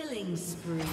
Killing spree.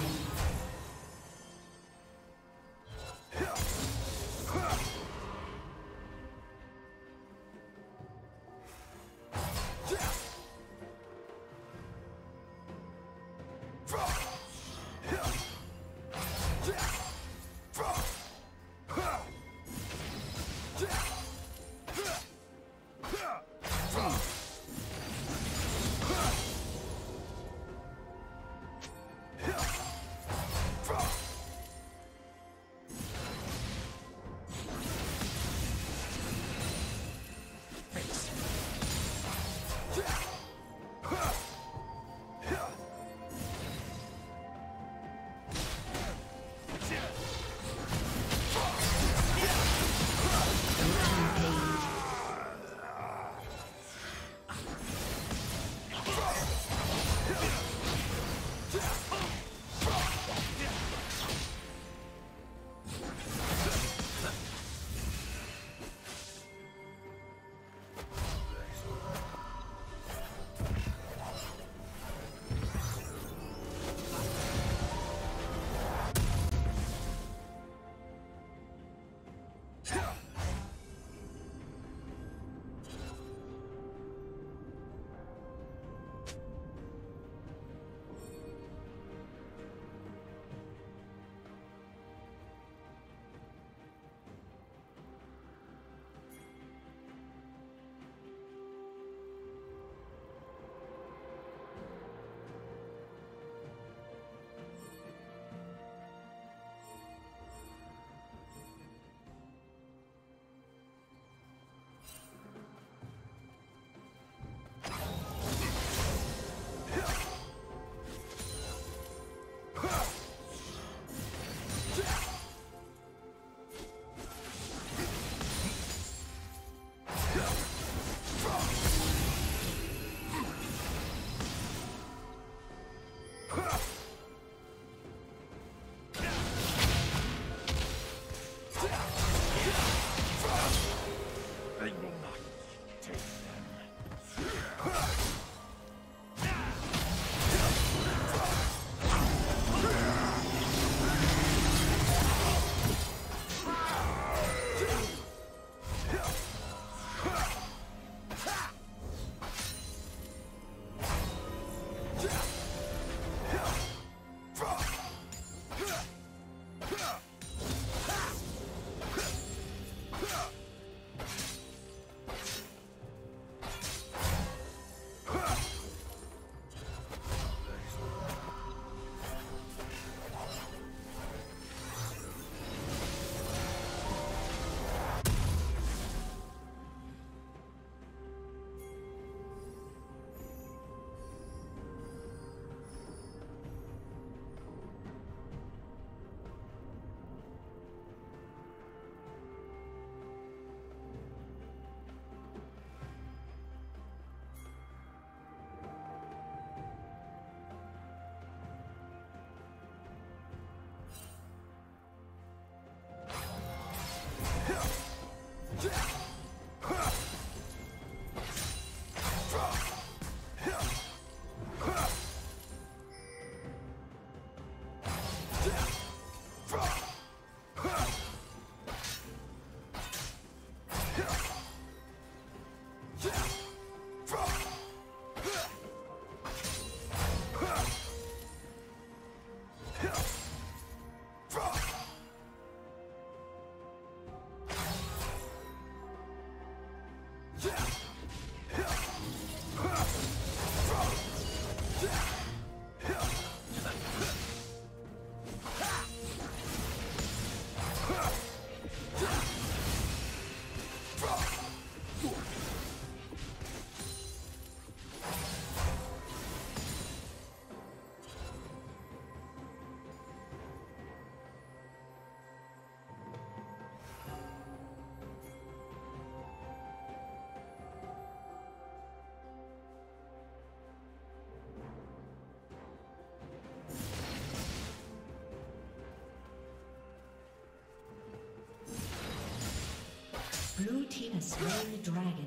Blue team has slain the dragon.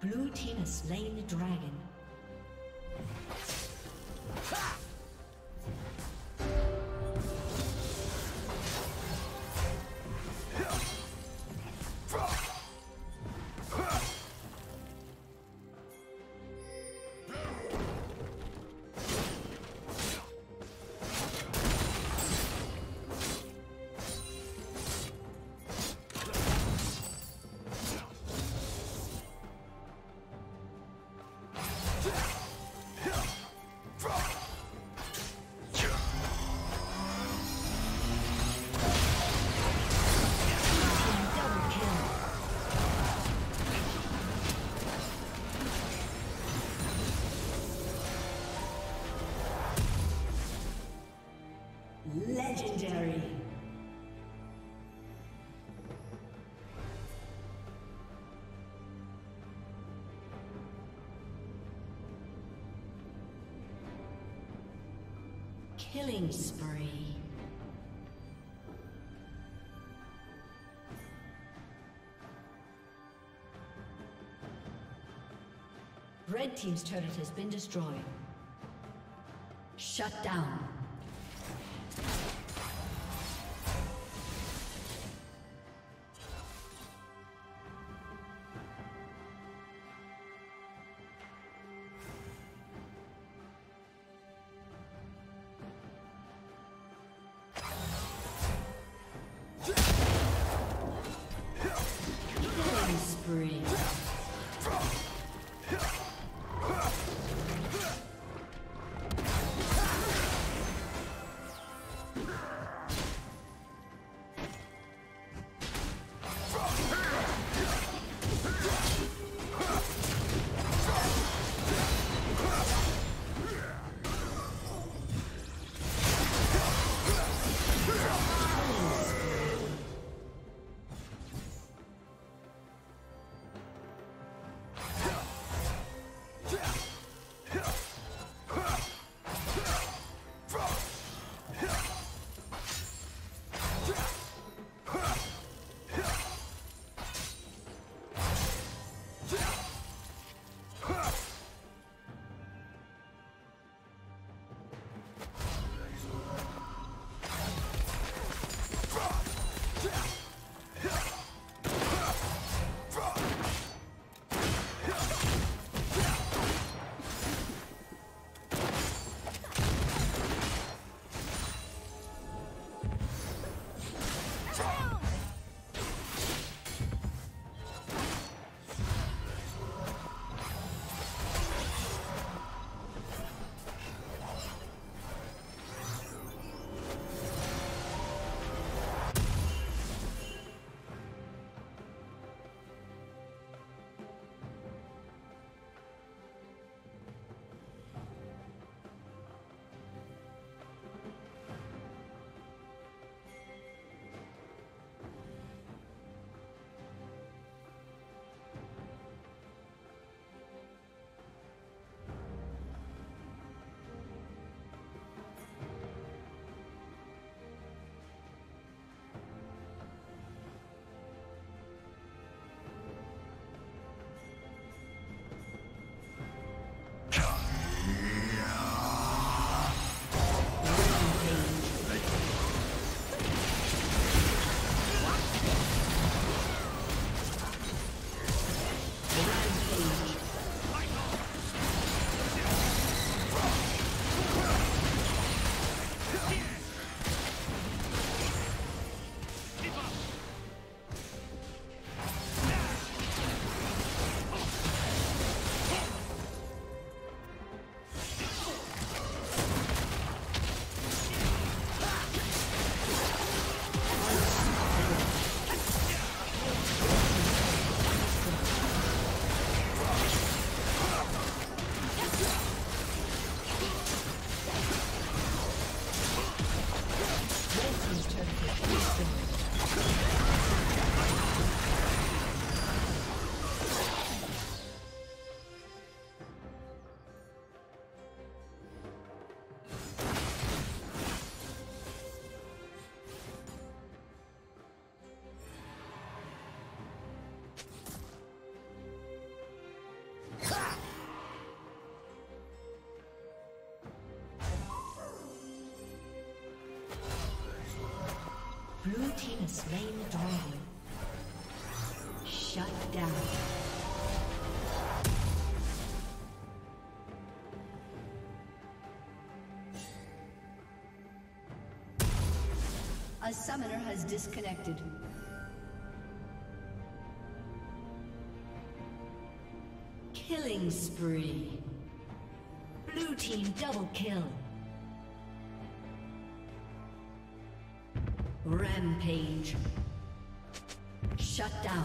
Blue team has slain the dragon. Legendary. Killing spree. Red team's turret has been destroyed. Shut down. Blue team has slain the dragon. Shut down. A summoner has disconnected. Killing spree. Blue team double kill. Rampage. Shut down.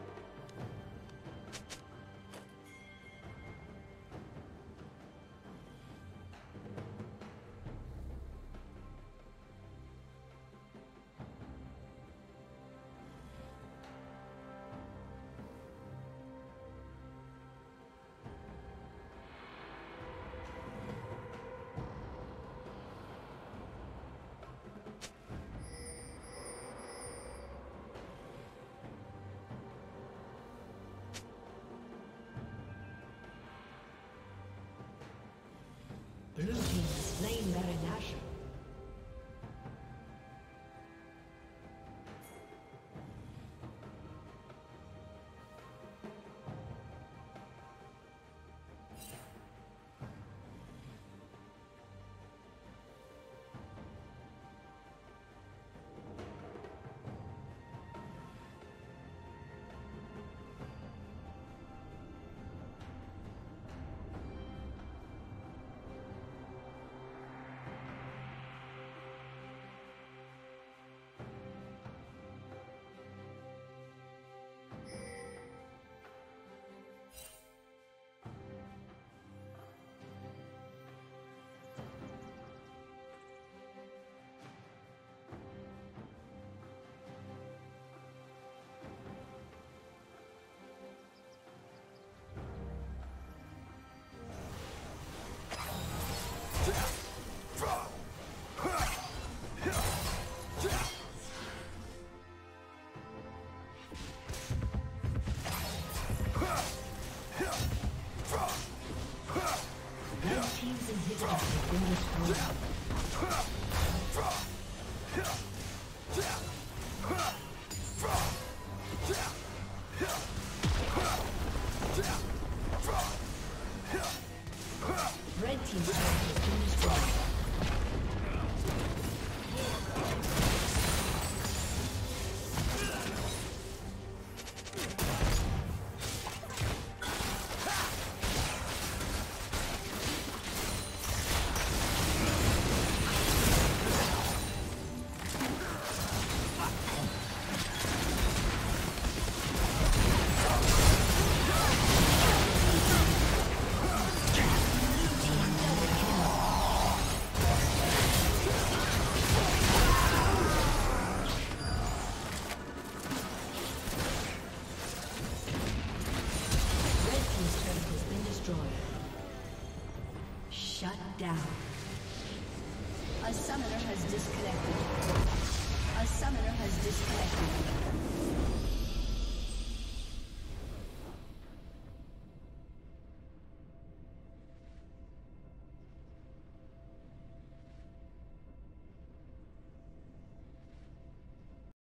Blue team slain Baron Nashor. A summoner has disconnected.